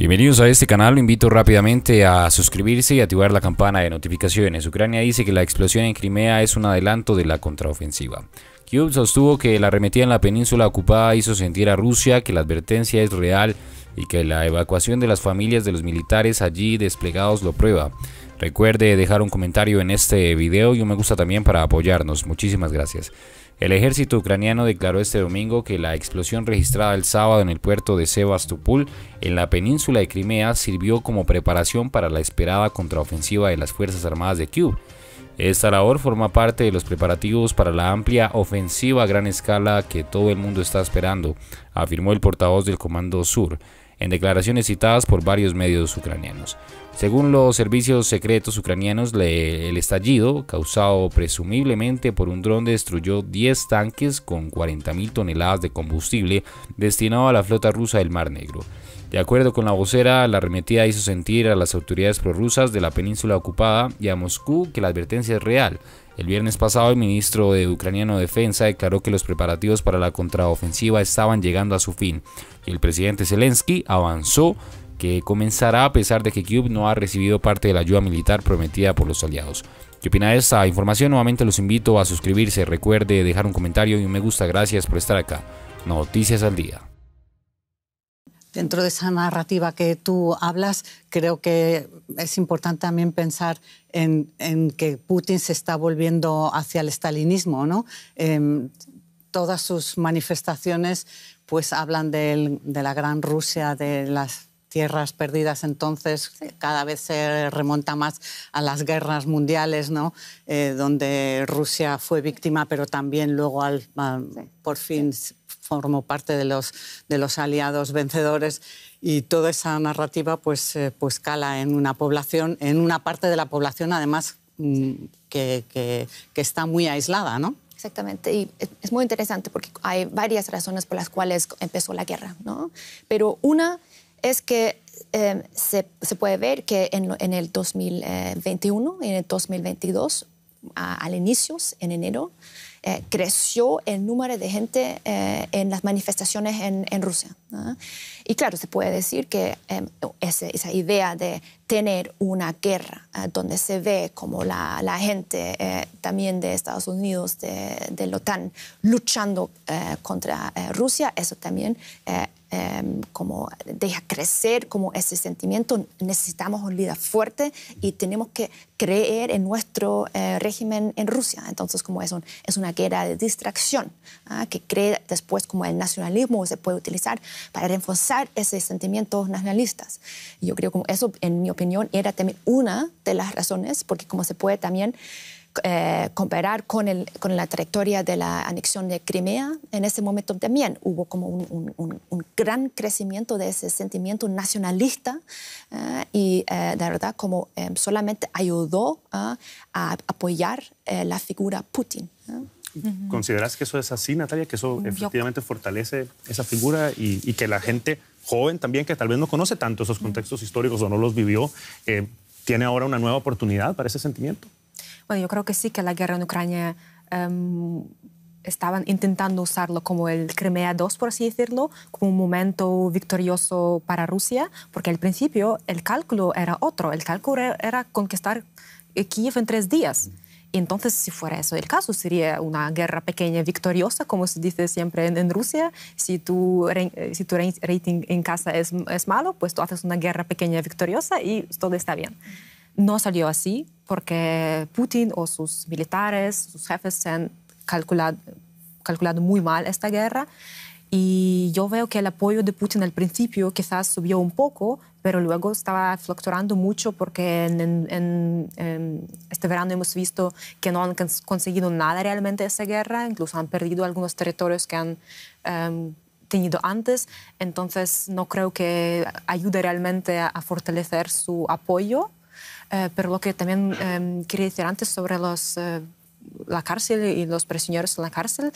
Bienvenidos a este canal, lo invito rápidamente a suscribirse y activar la campana de notificaciones. Ucrania dice que la explosión en Crimea es un adelanto de la contraofensiva. Kiev sostuvo que la arremetida en la península ocupada hizo sentir a Rusia que la advertencia es real y que la evacuación de las familias de los militares allí desplegados lo prueba. Recuerde dejar un comentario en este video y un me gusta también para apoyarnos. Muchísimas gracias. El ejército ucraniano declaró este domingo que la explosión registrada el sábado en el puerto de Sebastopol, en la península de Crimea, sirvió como preparación para la esperada contraofensiva de las Fuerzas Armadas de Kiev. Esta labor forma parte de los preparativos para la amplia ofensiva a gran escala que todo el mundo está esperando, afirmó el portavoz del Comando Sur, en declaraciones citadas por varios medios ucranianos. Según los servicios secretos ucranianos, el estallido, causado presumiblemente por un dron, destruyó 10 tanques con 40.000 toneladas de combustible destinado a la flota rusa del Mar Negro. De acuerdo con la vocera, la arremetida hizo sentir a las autoridades prorrusas de la península ocupada y a Moscú que la advertencia es real. El viernes pasado, el ministro ucraniano de Defensa declaró que los preparativos para la contraofensiva estaban llegando a su fin y el presidente Zelensky avanzó que comenzará a pesar de que Kiev no ha recibido parte de la ayuda militar prometida por los aliados. ¿Qué opina de esta información? Nuevamente los invito a suscribirse, recuerde dejar un comentario y un me gusta. Gracias por estar acá. Noticias al día. Dentro de esa narrativa que tú hablas, creo que es importante también pensar en que Putin se está volviendo hacia el estalinismo, ¿no? Todas sus manifestaciones pues hablan de la gran Rusia, de las tierras perdidas. Entonces cada vez se remonta más a las guerras mundiales, ¿no? Donde Rusia fue víctima, pero también luego por fin formó parte de los aliados vencedores, y toda esa narrativa pues cala en una población, en una parte de la población además que está muy aislada, ¿no? Exactamente, y es muy interesante porque hay varias razones por las cuales empezó la guerra, ¿no? Pero una es que se puede ver que en el 2021 y en el 2022, al inicio, en enero, creció el número de gente en las manifestaciones en Rusia, ¿no? Y claro, se puede decir que esa idea de tener una guerra donde se ve como la gente también de Estados Unidos, de la OTAN, luchando contra Rusia, eso también como deja crecer como ese sentimiento. Necesitamos un líder fuerte y tenemos que creer en nuestro régimen en Rusia. Entonces como es una guerra de distracción, ¿ah? Que cree después como el nacionalismo se puede utilizar para reforzar esos sentimientos nacionalistas. Yo creo que eso, en mi opinión, era también una de las razones, porque como se puede también comparar con la trayectoria de la anexión de Crimea, en ese momento también hubo como un gran crecimiento de ese sentimiento nacionalista y de verdad como solamente ayudó a apoyar la figura Putin. ¿Consideras que eso es así, Natalia? ¿Que eso efectivamente fortalece esa figura y que la gente joven también, que tal vez no conoce tanto esos contextos históricos o no los vivió, tiene ahora una nueva oportunidad para ese sentimiento? Bueno, yo creo que sí, que la guerra en Ucrania estaban intentando usarlo como el Crimea 2, por así decirlo, como un momento victorioso para Rusia, porque al principio el cálculo era otro, el cálculo era conquistar Kiev en 3 días. Y entonces, si fuera eso el caso, sería una guerra pequeña victoriosa, como se dice siempre en Rusia. Si tu rating en casa es malo, pues tú haces una guerra pequeña victoriosa y todo está bien. No salió así porque Putin o sus militares, sus jefes, se han calculado muy mal esta guerra. Y yo veo que el apoyo de Putin al principio quizás subió un poco, pero luego estaba fluctuando mucho, porque en este verano hemos visto que no han conseguido nada realmente esa guerra, incluso han perdido algunos territorios que han tenido antes. Entonces no creo que ayude realmente a fortalecer su apoyo. Pero lo que también quería decir antes sobre la cárcel y los prisioneros en la cárcel,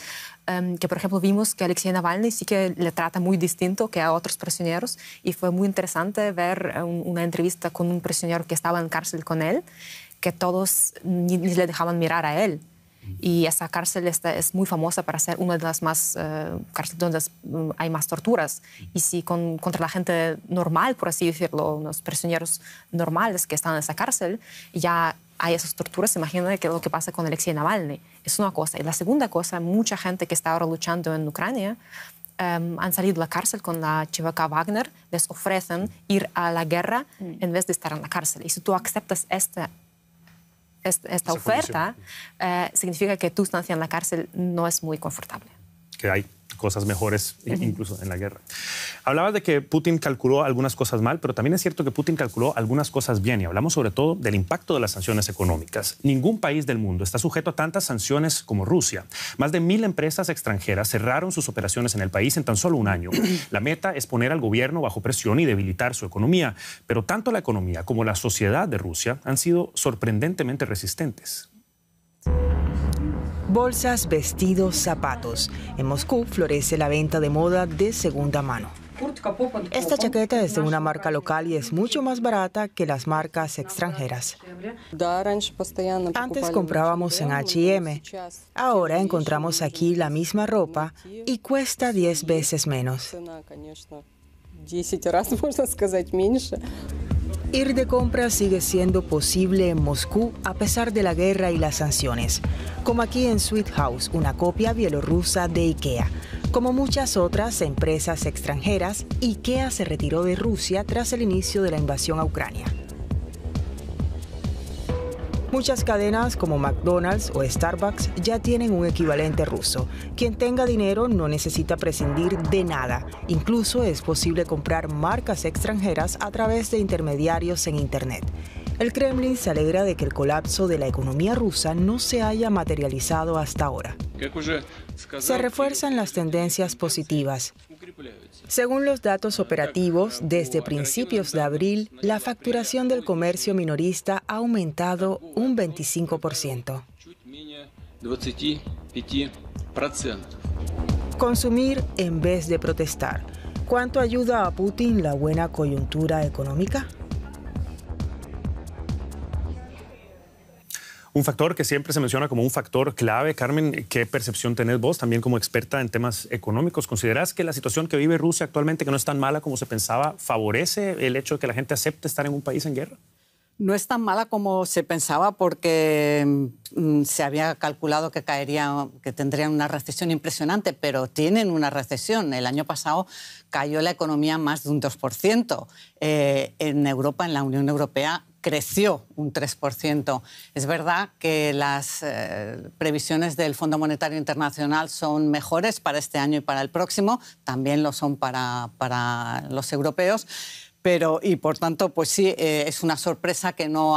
que por ejemplo vimos que Alexei Navalny sí que le trata muy distinto que a otros prisioneros, y fue muy interesante ver una entrevista con un prisionero que estaba en cárcel con él, que todos ni le dejaban mirar a él. Y esa cárcel es muy famosa para ser una de las más cárceles donde hay más torturas. Y si contra la gente normal, por así decirlo, unos prisioneros normales que están en esa cárcel, ya hay esas torturas. Imagínate que lo que pasa con Alexei Navalny. Es una cosa. Y la segunda cosa, mucha gente que está ahora luchando en Ucrania han salido de la cárcel con la Chivaka Wagner, les ofrecen ir a la guerra en vez de estar en la cárcel. Y si tú aceptas esta oferta, significa que tu estancia en la cárcel no es muy confortable. Que hay cosas mejores incluso en la guerra. Hablabas de que Putin calculó algunas cosas mal, pero también es cierto que Putin calculó algunas cosas bien, y hablamos sobre todo del impacto de las sanciones económicas. Ningún país del mundo está sujeto a tantas sanciones como Rusia. Más de 1000 empresas extranjeras cerraron sus operaciones en el país en tan solo un año. La meta es poner al gobierno bajo presión y debilitar su economía, pero tanto la economía como la sociedad de Rusia han sido sorprendentemente resistentes. Bolsas, vestidos, zapatos. En Moscú florece la venta de moda de segunda mano. Esta chaqueta es de una marca local y es mucho más barata que las marcas extranjeras. Antes comprábamos en H&M. Ahora encontramos aquí la misma ropa y cuesta 10 veces menos. Ir de compras sigue siendo posible en Moscú a pesar de la guerra y las sanciones, como aquí en Sweet House, una copia bielorrusa de IKEA. Como muchas otras empresas extranjeras, IKEA se retiró de Rusia tras el inicio de la invasión a Ucrania. Muchas cadenas como McDonald's o Starbucks ya tienen un equivalente ruso. Quien tenga dinero no necesita prescindir de nada. Incluso es posible comprar marcas extranjeras a través de intermediarios en Internet. El Kremlin se alegra de que el colapso de la economía rusa no se haya materializado hasta ahora. Se refuerzan las tendencias positivas. Según los datos operativos, desde principios de abril, la facturación del comercio minorista ha aumentado un 25%. Consumir en vez de protestar. ¿Cuánto ayuda a Putin la buena coyuntura económica? Un factor que siempre se menciona como un factor clave. Carmen, ¿qué percepción tenés vos también como experta en temas económicos? ¿Considerás que la situación que vive Rusia actualmente, que no es tan mala como se pensaba, favorece el hecho de que la gente acepte estar en un país en guerra? No es tan mala como se pensaba, porque se había calculado que tendrían una recesión impresionante, pero tienen una recesión. El año pasado cayó la economía más de un 2%. En Europa, en la Unión Europea, creció un 3%. Es verdad que las previsiones del Fondo Monetario Internacional son mejores para este año y para el próximo, también lo son para los europeos, pero, y por tanto, pues sí, es una sorpresa que no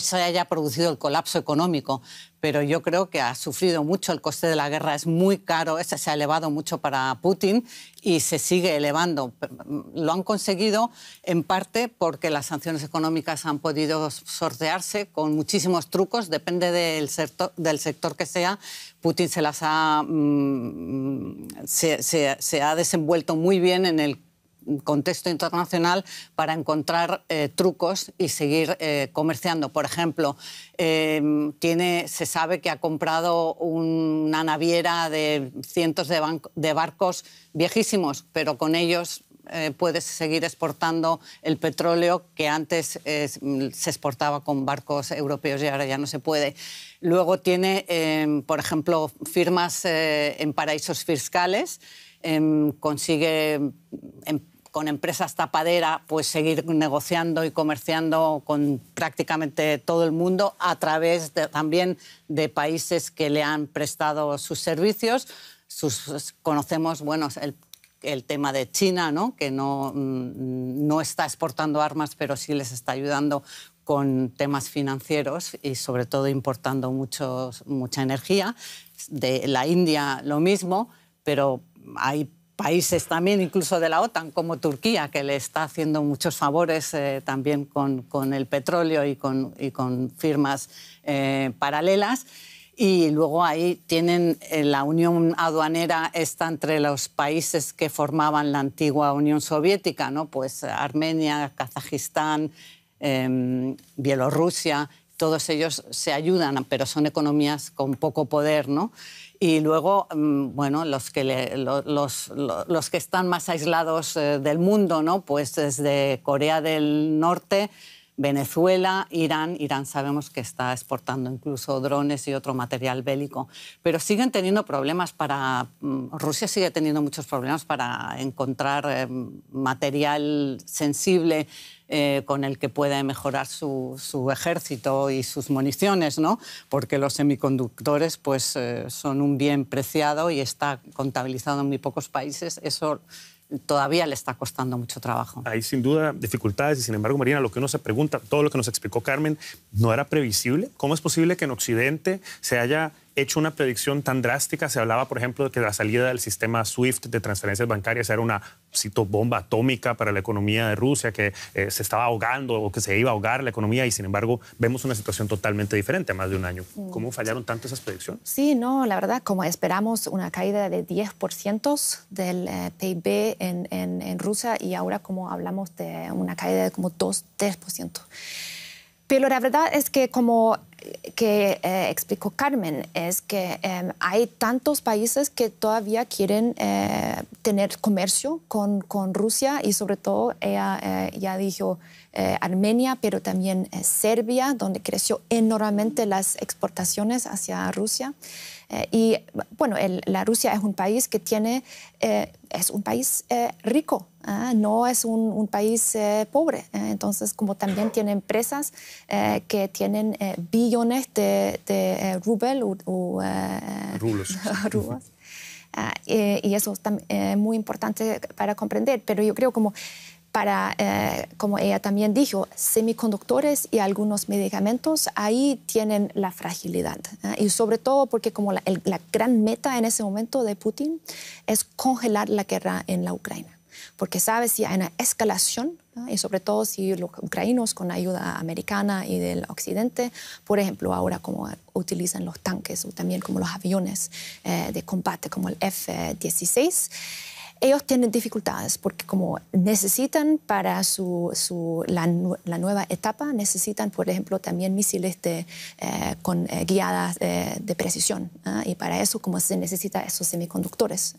se haya producido el colapso económico, pero yo creo que ha sufrido mucho. El coste de la guerra es muy caro, se ha elevado mucho para Putin y se sigue elevando. Lo han conseguido en parte porque las sanciones económicas han podido sortearse con muchísimos trucos, depende del sector que sea. Putin se ha desenvuelto muy bien en el contexto internacional para encontrar trucos y seguir comerciando. Por ejemplo, se sabe que ha comprado una naviera de cientos de barcos viejísimos, pero con ellos puedes seguir exportando el petróleo que antes se exportaba con barcos europeos y ahora ya no se puede. Luego tiene, por ejemplo, firmas en paraísos fiscales. Consigue con empresas tapadera pues seguir negociando y comerciando con prácticamente todo el mundo a través también de países que le han prestado sus servicios. Conocemos, bueno, el tema de China, ¿no? Que no está exportando armas, pero sí les está ayudando con temas financieros y sobre todo importando mucha energía. De la India lo mismo, pero hay países también, incluso de la OTAN, como Turquía, que le está haciendo muchos favores también con el petróleo y con firmas paralelas. Y luego ahí tienen la Unión Aduanera, está entre los países que formaban la antigua Unión Soviética, ¿no? Pues Armenia, Kazajistán, Bielorrusia, todos ellos se ayudan, pero son economías con poco poder, ¿no? Y luego, bueno, los que están más aislados del mundo, ¿no? Pues desde Corea del Norte, Venezuela, Irán. Irán sabemos que está exportando incluso drones y otro material bélico. Pero siguen teniendo problemas para... Rusia sigue teniendo muchos problemas para encontrar material sensible con el que pueda mejorar su ejército y sus municiones, ¿no? Porque los semiconductores pues, son un bien preciado y está contabilizado en muy pocos países. Eso todavía le está costando mucho trabajo. Hay sin duda dificultades y, sin embargo, Marina, lo que uno se pregunta, todo lo que nos explicó Carmen, ¿no era previsible? ¿Cómo es posible que en Occidente se haya hecho una predicción tan drástica? Se hablaba, por ejemplo, de que la salida del sistema SWIFT de transferencias bancarias era una, cito, bomba atómica para la economía de Rusia, que se estaba ahogando o que se iba a ahogar la economía, y sin embargo vemos una situación totalmente diferente a más de un año. ¿Cómo fallaron tanto esas predicciones? Sí, no, la verdad, como esperamos una caída de 10% del PIB en Rusia, y ahora como hablamos de una caída de como 2-3%. Pero la verdad es que, como que explicó Carmen, es que hay tantos países que todavía quieren tener comercio con Rusia, y sobre todo ella ya dijo Armenia, pero también Serbia, donde creció enormemente las exportaciones hacia Rusia. Y bueno, la Rusia es un país que tiene, es un país rico, no es un país pobre. Entonces, como también tiene empresas que tienen billones de rubel o rublos. Y eso es muy importante para comprender. Pero yo creo como... Para, como ella también dijo, semiconductores y algunos medicamentos, ahí tienen la fragilidad. Y sobre todo porque como la gran meta en ese momento de Putin es congelar la guerra en la Ucrania. Porque sabe si hay una escalación, y sobre todo si los ucranianos con ayuda americana y del occidente, por ejemplo, ahora como utilizan los tanques o también como los aviones de combate como el F-16, ellos tienen dificultades porque como necesitan para la nueva etapa, necesitan, por ejemplo, también misiles con guiadas de precisión. Y para eso como se necesita esos semiconductores.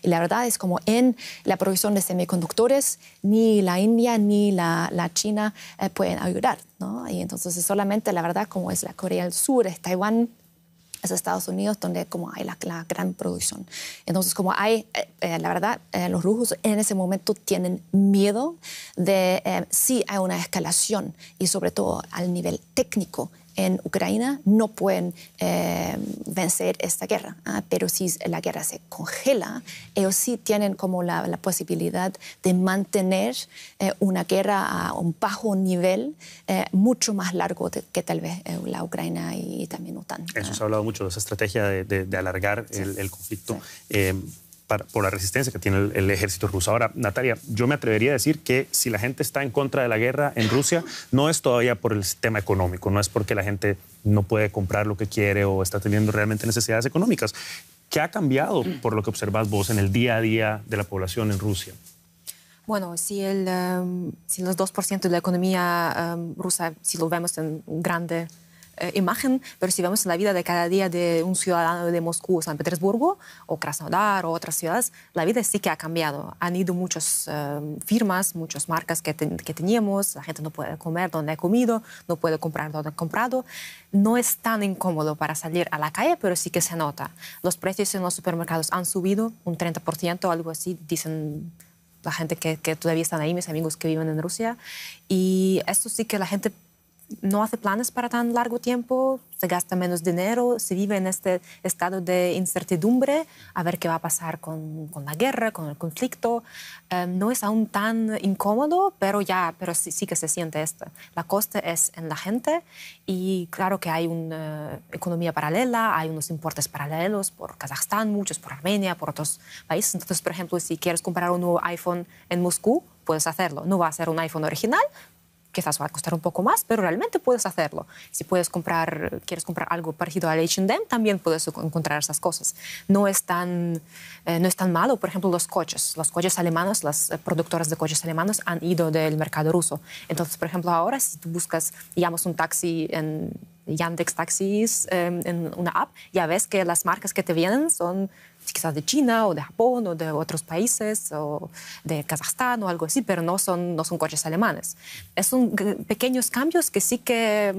Y la verdad es como en la producción de semiconductores ni la India ni la China pueden ayudar, ¿no? Y entonces solamente la verdad como es la Corea del Sur, es Taiwán, es Estados Unidos, donde como hay la gran producción. Entonces, como hay, la verdad, los rusos en ese momento tienen miedo de si hay una escalación, y sobre todo al nivel técnico en Ucrania no pueden vencer esta guerra. Pero si la guerra se congela, ellos sí tienen como la posibilidad de mantener una guerra a un bajo nivel mucho más largo que tal vez la Ucrania y también OTAN. Eso se ha hablado mucho de esa estrategia de alargar, sí, el conflicto. Sí. Por la resistencia que tiene el ejército ruso. Ahora, Natalia, yo me atrevería a decir que si la gente está en contra de la guerra en Rusia, no es todavía por el sistema económico, no es porque la gente no puede comprar lo que quiere o está teniendo realmente necesidades económicas. ¿Qué ha cambiado, por lo que observas vos, en el día a día de la población en Rusia? Bueno, si los 2% de la economía rusa, si lo vemos en grande imagen, pero si vemos la vida de cada día de un ciudadano de Moscú o San Petersburgo o Krasnodar o otras ciudades, la vida sí que ha cambiado. Han ido muchas firmas, muchas marcas que teníamos, la gente no puede comer donde ha comido, no puede comprar donde ha comprado. No es tan incómodo para salir a la calle, pero sí que se nota. Los precios en los supermercados han subido un 30% o algo así, dicen la gente que todavía están ahí, mis amigos que viven en Rusia. Y esto sí que la gente no hace planes para tan largo tiempo, se gasta menos dinero, se vive en este estado de incertidumbre, a ver qué va a pasar con la guerra, con el conflicto. No es aún tan incómodo, pero sí que se siente esto. La costa es en la gente, y claro que hay una economía paralela, hay unos importes paralelos por Kazajstán, muchos por Armenia, por otros países. Entonces, por ejemplo, si quieres comprar un nuevo iPhone en Moscú, puedes hacerlo. No va a ser un iPhone original, quizás va a costar un poco más, pero realmente puedes hacerlo. Si puedes comprar, quieres comprar algo parecido al H&M, también puedes encontrar esas cosas. No es tan malo, por ejemplo, los coches. Los coches alemanes, las productoras de coches alemanes han ido del mercado ruso. Entonces, por ejemplo, ahora si tú buscas, digamos, un taxi en Yandex Taxis, en una app, ya ves que las marcas que te vienen son quizás de China o de Japón o de otros países o de Kazajstán o algo así, pero no son coches alemanes. Son pequeños cambios que sí que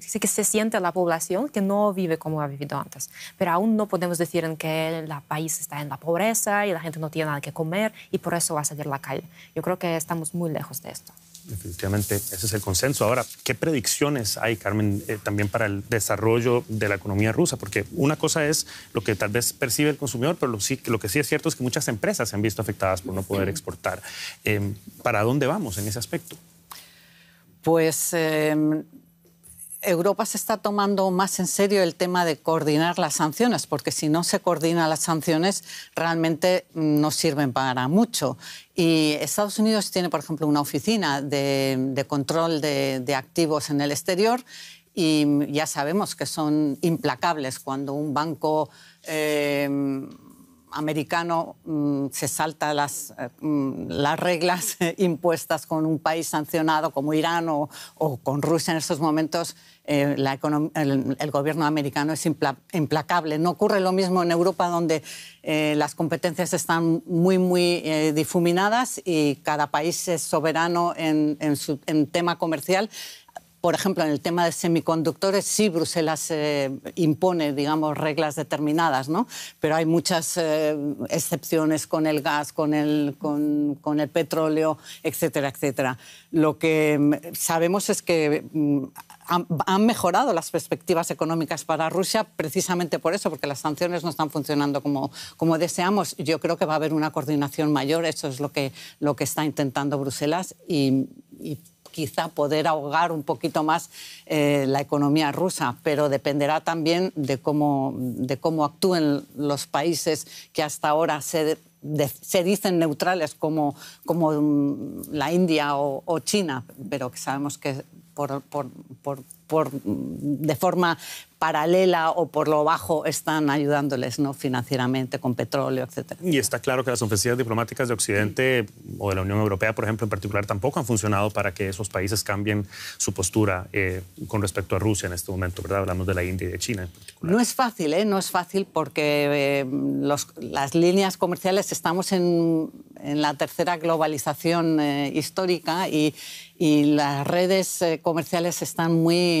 se siente la población que no vive como ha vivido antes. Pero aún no podemos decir en que el país está en la pobreza y la gente no tiene nada que comer y por eso va a salir a la calle. Yo creo que estamos muy lejos de esto. Definitivamente, ese es el consenso. Ahora, ¿qué predicciones hay, Carmen, también para el desarrollo de la economía rusa? Porque una cosa es lo que tal vez percibe el consumidor, pero lo que sí es cierto es que muchas empresas se han visto afectadas por no poder exportar. ¿Para dónde vamos en ese aspecto? Pues Europa se está tomando más en serio el tema de coordinar las sanciones, porque si no se coordinan las sanciones realmente no sirven para mucho. Y Estados Unidos tiene, por ejemplo, una oficina de control de activos en el exterior y ya sabemos que son implacables cuando un banco americano se salta las reglas impuestas con un país sancionado como Irán o con Rusia. En estos momentos el gobierno americano es implacable. No ocurre lo mismo en Europa, donde las competencias están muy difuminadas y cada país es soberano en tema comercial. Por ejemplo, en el tema de semiconductores, sí, Bruselas impone, digamos, reglas determinadas, ¿no? Pero hay muchas excepciones con el gas, con el petróleo, etcétera, etcétera. Lo que sabemos es que han mejorado las perspectivas económicas para Rusia precisamente por eso, porque las sanciones no están funcionando como deseamos. Yo creo que va a haber una coordinación mayor, eso es lo que está intentando Bruselas y quizá poder ahogar un poquito más la economía rusa, pero dependerá también de cómo actúen los países que hasta ahora se dicen neutrales como la India o China, pero que sabemos que de forma paralela o por lo bajo están ayudándoles, ¿no?, financieramente, con petróleo, etc. Y está claro que las ofensivas diplomáticas de Occidente o de la Unión Europea, por ejemplo, en particular, tampoco han funcionado para que esos países cambien su postura con respecto a Rusia en este momento, ¿verdad? Hablamos de la India y de China en particular. No es fácil, ¿eh? No es fácil porque las líneas comerciales, estamos en la tercera globalización histórica y las redes comerciales están muy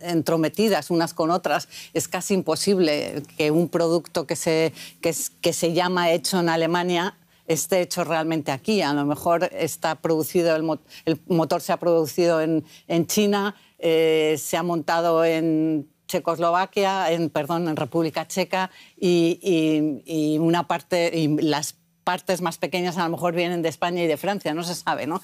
entrometidas unas con otras. Es casi imposible que un producto que se llama hecho en Alemania esté hecho realmente aquí. A lo mejor está producido, el motor se ha producido en China, se ha montado en Checoslovaquia, en República Checa y una parte, y las partes más pequeñas a lo mejor vienen de España y de Francia, no se sabe, ¿no?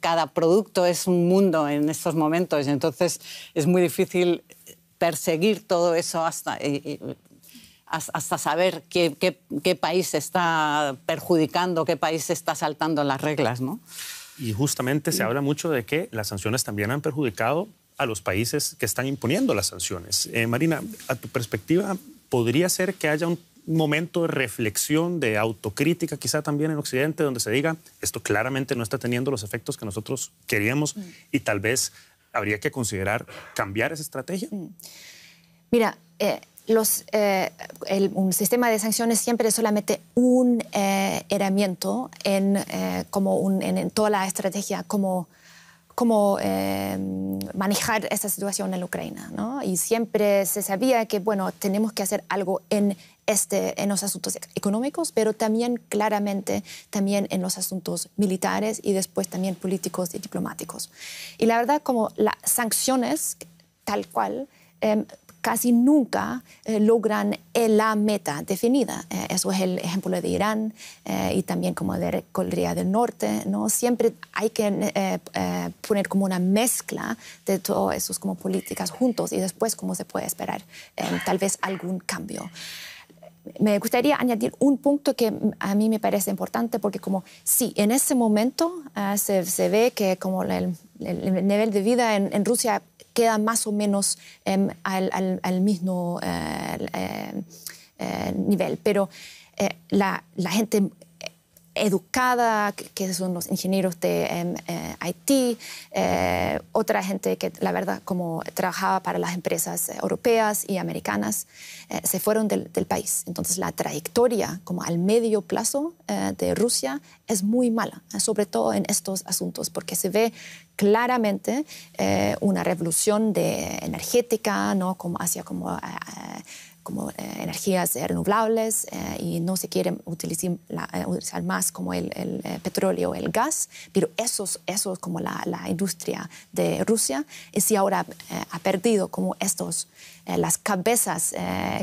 Cada producto es un mundo en estos momentos y entonces es muy difícil perseguir todo eso hasta saber qué país está perjudicando, qué país está saltando las reglas, ¿no? Y justamente se habla mucho de que las sanciones también han perjudicado a los países que están imponiendo las sanciones. Marina, a tu perspectiva, ¿podría ser que haya un momento de reflexión, de autocrítica quizá también en Occidente, donde se diga esto claramente no está teniendo los efectos que nosotros queríamos y tal vez habría que considerar cambiar esa estrategia? Mira, un sistema de sanciones siempre es solamente un herramienta en toda la estrategia cómo manejar esta situación en la Ucrania, ¿no? Y siempre se sabía que, bueno, tenemos que hacer algo en los asuntos económicos, pero también claramente también en los asuntos militares y después también políticos y diplomáticos. Y la verdad, como las sanciones, tal cual, casi nunca logran la meta definida. Eso es el ejemplo de Irán y también como de Corea del Norte, ¿no? Siempre hay que poner como una mezcla de todas esas políticas juntos y después cómo se puede esperar tal vez algún cambio. Me gustaría añadir un punto que a mí me parece importante, porque como sí, en ese momento se ve que como el nivel de vida en Rusia queda más o menos al mismo nivel, pero la gente educada, que son los ingenieros de Haití, otra gente que, la verdad, como trabajaba para las empresas europeas y americanas, se fueron del país. Entonces, la trayectoria como al medio plazo de Rusia es muy mala, sobre todo en estos asuntos, porque se ve claramente una revolución energética, ¿no? Como hacia como... energías renovables y no se quieren utilizar más como el petróleo, el gas, pero eso es como la industria de Rusia. Y si ahora ha perdido como las cabezas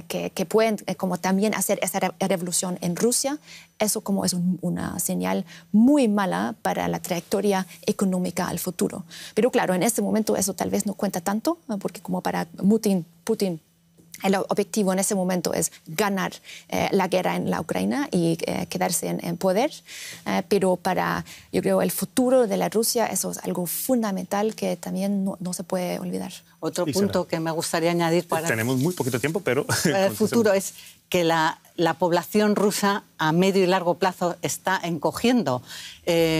que pueden como también hacer esa revolución en Rusia, eso como es una señal muy mala para la trayectoria económica al futuro. Pero claro, en este momento eso tal vez no cuenta tanto, porque como para Putin, el objetivo en ese momento es ganar la guerra en la Ucrania y quedarse en poder, pero para, yo creo, el futuro de la Rusia eso es algo fundamental que también no se puede olvidar. Otro punto que me gustaría añadir para... Tenemos muy poquito tiempo, pero... Para el futuro es que la población rusa a medio y largo plazo está encogiendo.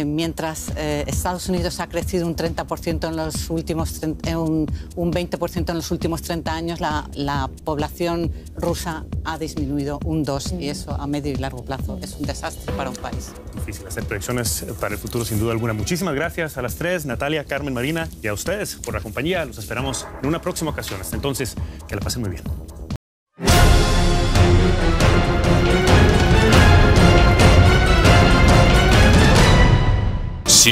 Mientras Estados Unidos ha crecido un 30% en los últimos... un 20% en los últimos 30 años, la población rusa ha disminuido un 2%, y eso a medio y largo plazo es un desastre para un país. Difícil hacer proyecciones para el futuro, sin duda alguna. Muchísimas gracias a las tres, Natalia, Carmen, Marina, y a ustedes por la compañía. Los esperamos en una próxima ocasión. Hasta entonces, que la pasen muy bien. Si